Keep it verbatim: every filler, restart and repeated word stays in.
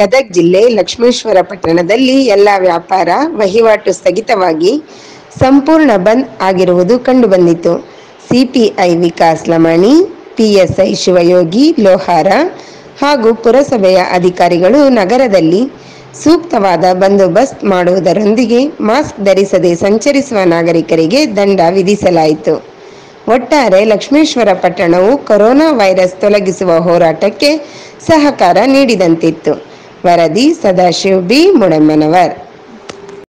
ಗದಗ ಜಿಲ್ಲೆ ಲಕ್ಷ್ಮೇಶ್ವರ ಪಟ್ಟಣದಲ್ಲಿ ಎಲ್ಲ ವ್ಯಾಪಾರ ವಹಿವಾಟು ಸ್ಥಗಿತವಾಗಿ ಸಂಪೂರ್ಣ ಬಂದ್ ಆಗಿರುವುದು ಕಂಡುಬಂದಿತು. CPI Vikas Lamani, P S I Shivayogi Lohara ಹಾಗೂ ಪುರಸಭೆಯ ಅಧಿಕಾರಿಗಳು ನಗರದಲ್ಲಿ ಸೂಕ್ತವಾದ ಬಂದೋಬಸ್ತ್ ಮಾಡುವುದರೊಂದಿಗೆ ಮಾಸ್ಕ್ ಧರಿಸದೆ ಸಂಚರಿಸುವ ನಾಗರಿಕರಿಗೆ ದಂಡ ವಿಧಿಸಲಾಯಿತು. ಒಟ್ಟಾರೆ ಲಕ್ಷ್ಮೇಶ್ವರ ಪಟ್ಟಣವು ಕೊರೋನಾ ವೈರಸ್ ತೊಲಗಿಸುವ ಹೋರಾಟಕ್ಕೆ ಸಹಕಾರ ನೀಡಿದಂತಿತ್ತು. ವರದಿ ಸದಾಶಿವ ಭೀ ಮುಡೆಮ್ಮನವರ.